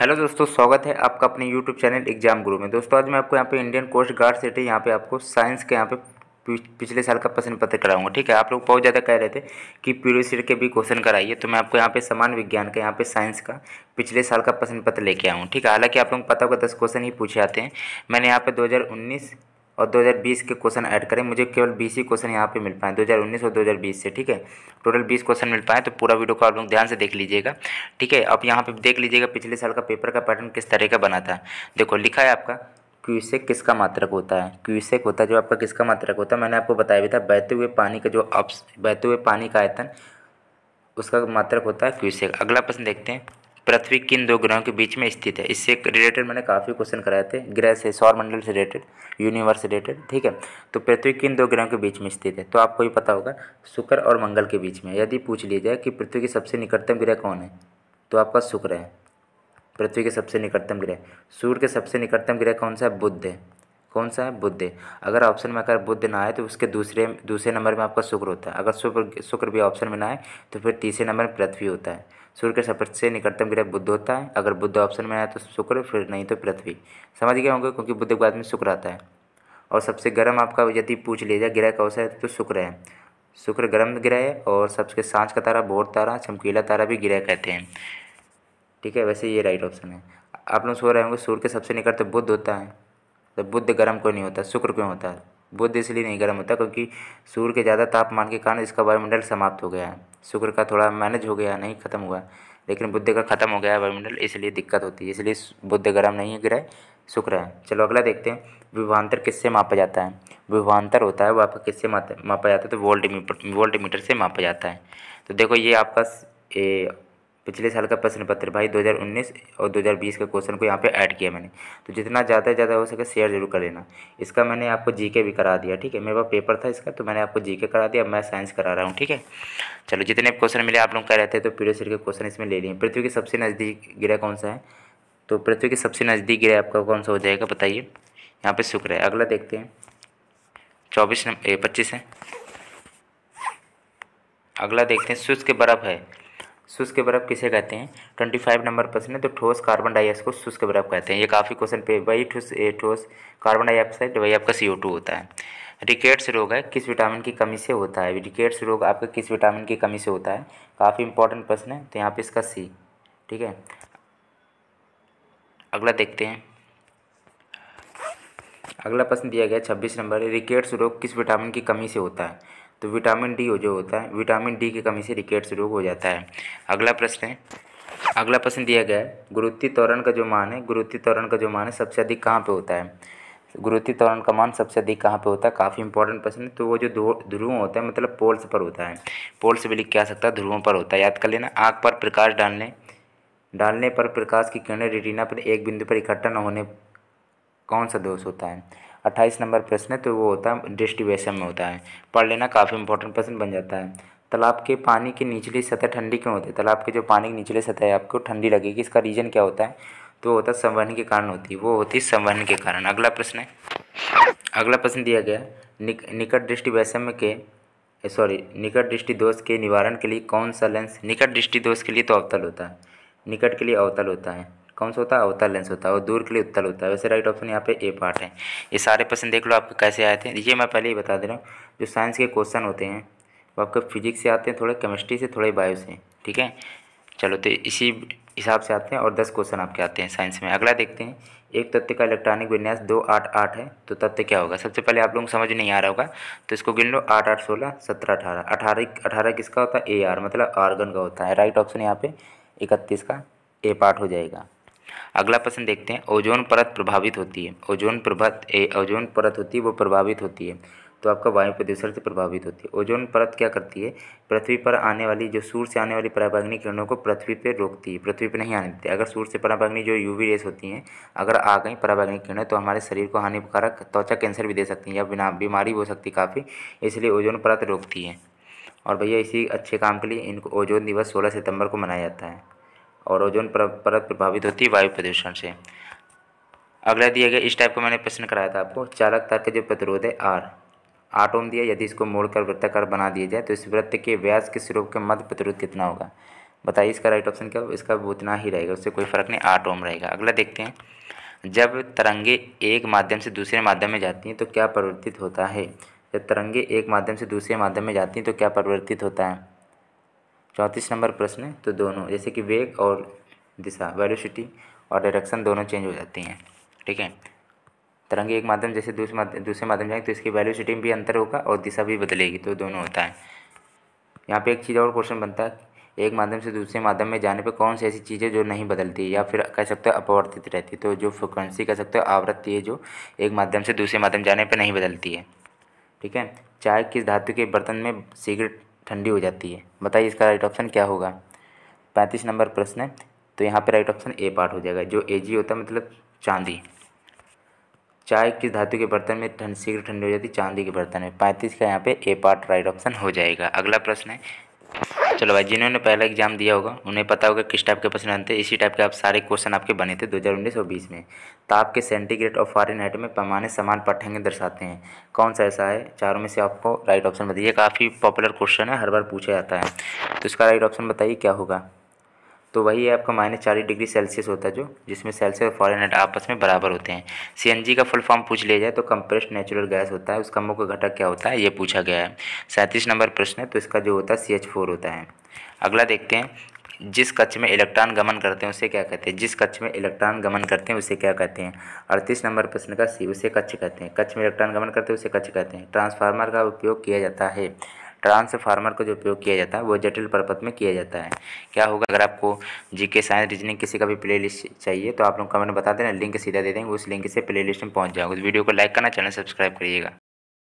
Hello दोस्तों, स्वागत है आपका अपने यूट्यूब चैनल एग्जाम गुरु में। दोस्तों आज मैं आपको यहाँ पे इंडियन कोस्ट गार्ड सेट है, यहाँ पे आपको साइंस के यहाँ पे पिछले साल का प्रश्न पत्र कराऊंगा। ठीक है, आप लोग बहुत ज़्यादा कह रहे थे कि क्यूरियोसिटी के भी क्वेश्चन कराइए, तो मैं आपको यहाँ पे सामान्य विज्ञान का, यहाँ पे साइंस का पिछले साल का प्रश्न पत्र लेके आऊँ। ठीक है, हालाँकि आप लोग पता होगा 10 क्वेश्चन ही पूछे आते हैं। मैंने यहाँ पर 2019 और 2020 के क्वेश्चन ऐड करें, मुझे केवल 20 ही क्वेश्चन यहाँ पे मिल पाए 2019 और 2020 से। ठीक है, टोटल 20 क्वेश्चन मिल पाए, तो पूरा वीडियो को आप लोग ध्यान से देख लीजिएगा। ठीक है, अब यहाँ पे देख लीजिएगा पिछले साल का पेपर का पैटर्न किस तरह का बना था। देखो लिखा है आपका क्यूसेक किसका मात्रक होता है, क्यूसेक होता है जो आपका किसका मात्रक होता है। मैंने आपको बताया भी था बहते हुए पानी का जो अप्स बहते हुए पानी का आयतन उसका मात्रक होता है क्यूसेक। अगला प्रश्न देखते हैं, पृथ्वी किन दो ग्रहों के बीच में स्थित है। इससे रिलेटेड मैंने काफ़ी क्वेश्चन कराए थे, ग्रह से, सौरमंडल से रिलेटेड, यूनिवर्स से रिलेटेड। ठीक है, तो पृथ्वी किन दो ग्रहों के बीच में स्थित है, तो आपको ही पता होगा शुक्र और मंगल के बीच में। यदि पूछ लिया जाए कि पृथ्वी के सबसे निकटतम ग्रह कौन है, तो आपका शुक्र है पृथ्वी के सबसे निकटतम ग्रह। सूर्य के सबसे निकटतम ग्रह कौन सा है, बुध है। कौन सा है, बुध है। अगर ऑप्शन में अगर बुध ना आए तो उसके दूसरे नंबर में आपका शुक्र होता है। अगर शुक्र भी ऑप्शन में ना आए तो फिर तीसरे नंबर में पृथ्वी होता है। सूर्य के सबसे निकटतम ग्रह बुध होता है, अगर बुध ऑप्शन में आए तो शुक्र, फिर नहीं तो पृथ्वी। समझ गए होंगे, क्योंकि बुध के बाद में शुक्र आता है। और सबसे गर्म आपका यदि पूछ लिया जाए ग्रह कौन सा है, तो शुक्र है। शुक्र गर्म ग्रह है, और सबसे सांझ का तारा, भोर तारा, चमकीला तारा भी ग्रह कहते हैं। ठीक है, वैसे ये राइट ऑप्शन है। आप लोग सो रहे होंगे सूर्य के सबसे निकटतम बुध होता है, तो बुध गर्म क्यों नहीं होता, शुक्र क्यों होता है। बुध इसलिए नहीं गर्म होता क्योंकि सूर्य के ज़्यादा तापमान के कारण इसका वायुमंडल समाप्त हो गया है। शुक्र का थोड़ा मैनेज हो गया, नहीं ख़त्म हुआ, लेकिन बुध का ख़त्म हो गया है वायुमंडल, इसलिए दिक्कत होती है। इसलिए बुध गर्म नहीं है ग्रह, शुक्र है। चलो अगला देखते हैं, विभवांतर किससे मापा जाता है। विभवांतर होता है वो आपका किससे मापा जाता है, तो वोल्टमीटर से मापा जाता है। तो देखो ये आपका पिछले साल का प्रश्न पत्र भाई 2019 और 2020 के क्वेश्चन को यहाँ पे ऐड किया मैंने, तो जितना ज़्यादा हो सके शेयर जरूर कर लेना। इसका मैंने आपको जीके भी करा दिया। ठीक है, मेरे पास पेपर था इसका, तो मैंने आपको जीके करा दिया, अब मैं साइंस करा रहा हूँ। ठीक है, चलो जितने क्वेश्चन मिले आप लोग कह रहे थे, तो पीरियड के क्वेश्चन इसमें ले लिए। पृथ्वी के सबसे नज़दीक ग्रह कौन सा है, तो पृथ्वी के सबसे नज़दीक ग्रह आपका कौन सा हो जाएगा, बताइए। यहाँ पर शुक्र है। अगला देखते हैं, 25 है। अगला देखते हैं, शुष्क बर्फ़ है। शुष्क बर्फ़ किसे कहते हैं, 25 नंबर प्रश्न है, तो ठोस कार्बन डाइऑक्साइड को शुष्क बर्फ़ कहते हैं। ये काफ़ी क्वेश्चन पे वही ठोस कार्बन डाइऑक्साइड वही आपका CO2 होता है। रिकेट्स रोग है किस विटामिन की कमी से होता है। रिकेट्स रोग आपका किस विटामिन की कमी से होता है, काफ़ी इंपॉर्टेंट प्रश्न है, तो यहाँ पे इसका C। ठीक है, अगला देखते हैं, अगला प्रश्न दिया गया 26 नंबर, रिकेट्स रोग किस विटामिन की कमी से होता है, तो विटामिन डी जो होता है, विटामिन डी की कमी से रिकेट्स रोग हो जाता है। अगला प्रश्न है, अगला प्रश्न दिया गया है गुरुत्वीय त्वरण का जो मान है, गुरुत्वीय त्वरण का जो मान है सबसे अधिक कहाँ पे होता है। गुरुत्वीय त्वरण का मान सबसे अधिक कहाँ पे होता है, काफ़ी इंपॉर्टेंट प्रश्न है। तो वो जो ध्रुव होता है, मतलब पोल्स पर होता है, पोल्स भी लिख के आ सकता है, ध्रुवों पर होता है, याद कर लेना। आँख पर प्रकाश डालने पर प्रकाश की किरणें रेटिना पर एक बिंदु पर इकट्ठा न होने कौन सा दोष होता है। 28 नंबर प्रश्न है, तो वो होता है डिस्ट्रीब्यूशन में होता है, पढ़ लेना, काफ़ी इंपॉर्टेंट प्रश्न बन जाता है। तालाब के पानी की निचली सतह ठंडी क्यों होती है, तालाब के जो पानी की निचली सतह है आपको ठंडी लगेगी, इसका रीज़न क्या होता है, तो होता है संवहन के कारण होती है, वो होती है संवहन के कारण। अगला प्रश्न है, अगला प्रश्न दिया गया निकट दृष्टि वैषम्य के निकट दृष्टि दोष के निवारण के लिए कौन सा लेंस। निकट दृष्टि दोष के लिए तो अवतल होता है, निकट के लिए अवतल होता है, कौन सा होता है, अवतल लेंस होता है, और दूर के लिए उत्तल होता है। वैसे राइट ऑप्शन यहाँ पे A पार्ट है। ये सारे प्रश्न देख लो आपके कैसे आए थे, ये मैं पहले ही बता दे रहा हूँ। जो साइंस के क्वेश्चन होते हैं वो आपके फिजिक्स से आते हैं, थोड़े केमिस्ट्री से, थोड़े बायो से। ठीक है, चलो तो इसी हिसाब से आते हैं, और 10 क्वेश्चन आपके आते हैं साइंस में। अगला देखते हैं, एक तत्व का इलेक्ट्रॉनिक विन्यास 2 8 8 है, तो तत्व क्या होगा। सबसे पहले आप लोग समझ नहीं आ रहा होगा तो इसको गिन लो, 8 8 16 17 18 18 किसका होता है, AR मतलब आर्गन का होता है। राइट ऑप्शन यहाँ पे 31 का A पार्ट हो जाएगा। अगला प्रश्न देखते हैं, ओजोन परत प्रभावित होती है। ओजोन परत होती है वो प्रभावित होती है, तो आपका वायु प्रदूषण से प्रभावित होती है। ओजोन परत क्या करती है, पृथ्वी पर आने वाली जो सूर्य से आने वाली पराबैंगनी किरणों को पृथ्वी पर रोकती है, पृथ्वी पर नहीं आने देती। अगर सूर्य से पराबैंगनी जो UV रेस होती हैं अगर आ गई पराबैंगनी किरणें, तो हमारे शरीर को हानिकारक त्वचा कैंसर भी दे सकती हैं, या बिना बीमारी हो सकती काफ़ी, इसलिए ओजोन परत रोकती है। और भैया इसी अच्छे काम के लिए इनको ओजोन दिवस 16 सितंबर को मनाया जाता है। और ओजोन परत प्रभावित होती है वायु प्रदूषण से। अगला दिया गया, इस टाइप का मैंने प्रश्न कराया था आपको, चालक तार का जो प्रतिरोध है R ओम दिया, यदि इसको मोड़कर वृत्ताकार बना दिया जाए तो इस वृत्त के व्यास के स्वरूप के मध्य प्रतिरोध कितना होगा। बताइए इसका राइट ऑप्शन क्या हो। इसका उतना ही रहेगा, उससे कोई फ़र्क नहीं, 8 ओम रहेगा। अगला देखते हैं, जब तरंगे एक माध्यम से दूसरे माध्यम में जाती हैं तो क्या परिवर्तित होता है। जब तरंगे एक माध्यम से दूसरे माध्यम में जाती हैं तो क्या परिवर्तित होता है। 34 नंबर प्रश्न है, तो दोनों जैसे कि वेग और दिशा, वेलोसिटी और डायरेक्शन दोनों चेंज हो जाती हैं। ठीक है, तरंगे एक माध्यम जैसे दूसरे माध्यम जाएंगे तो इसकी वेलोसिटी में भी अंतर होगा और दिशा भी बदलेगी, तो दोनों होता है। यहाँ पे एक चीज़ और क्वेश्चन बनता है, एक माध्यम से दूसरे माध्यम में जाने पे कौन सी ऐसी चीज़ें जो नहीं बदलती या फिर कह सकते हो अपवर्तित रहती है। तो जो फ्रिक्वेंसी कह सकते हो आवृत्ति है जो एक माध्यम से दूसरे माध्यम जाने पर नहीं बदलती है। ठीक है, चाय किस धातु के बर्तन में शीघ्र ठंडी हो जाती है, बताइए इसका राइट ऑप्शन क्या होगा। 35 नंबर प्रश्न है, तो यहाँ पर राइट ऑप्शन ए पार्ट हो जाएगा, जो एजी होता है मतलब चांदी। चाय किस धातु के बर्तन में शीघ्र ठंडी हो जाती है, चांदी के बर्तन में। 35 का यहाँ पे ए पार्ट राइट ऑप्शन हो जाएगा। अगला प्रश्न है, चलो भाई जिन्होंने पहला एग्जाम दिया होगा उन्हें पता होगा किस टाइप के प्रश्न बनते हैं, इसी टाइप के आप सारे क्वेश्चन आपके बने थे 2019 और 20 में। ताप के सेंटीग्रेड और फारेनहाइट में पैमाने समान पाठ्यांक दर्शाते हैं, कौन सा ऐसा है। चारों में से आपको राइट ऑप्शन बताइए, काफ़ी पॉपुलर क्वेश्चन है, हर बार पूछा जाता है, तो इसका राइट ऑप्शन बताइए क्या होगा। तो वही है आपका -40 डिग्री सेल्सियस होता है, जो जिसमें सेल्सियस और फारेनहाइट आपस में बराबर होते हैं। सीएनजी का फुल फॉर्म पूछ लिया जाए तो कंप्रेस्ड नेचुरल गैस होता है, उसका मुख्य घटक क्या होता है, ये पूछा गया है। 37 नंबर प्रश्न है, तो इसका जो होता है CH4 होता है। अगला देखते हैं, जिस कक्ष में इलेक्ट्रॉन गमन करते हैं उसे क्या कहते हैं। जिस कक्ष में इलेक्ट्रॉन गमन करते हैं उसे क्या कहते हैं। 38 नंबर प्रश्न का सी, उसे कक्ष कहते हैं। कक्ष में इलेक्ट्रॉन गमन करते हैं उसे कक्ष कहते हैं। ट्रांसफार्मर का उपयोग किया जाता है, ट्रांसफार्मर का जो उपयोग किया जाता है वो जटिल परपथ में किया जाता है, क्या होगा। अगर आपको जीके साइंस रीजनिंग किसी का भी प्लेलिस्ट चाहिए तो आप लोग कमेंट बता देना, लिंक सीधा दे देंगे, उस लिंक से प्लेलिस्ट में पहुंच जाओगे। वीडियो को लाइक करना, चैनल सब्सक्राइब करिएगा।